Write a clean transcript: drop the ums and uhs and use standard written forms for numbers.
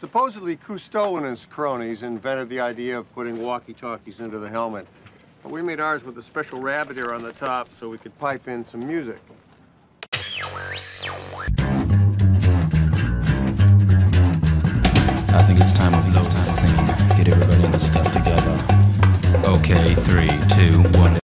Supposedly, Cousteau and his cronies invented the idea of putting walkie-talkies into the helmet. But we made ours with a special rabbit ear on the top so we could pipe in some music. I think it's time to get everybody in the stuff together. Okay, 3, 2, 1.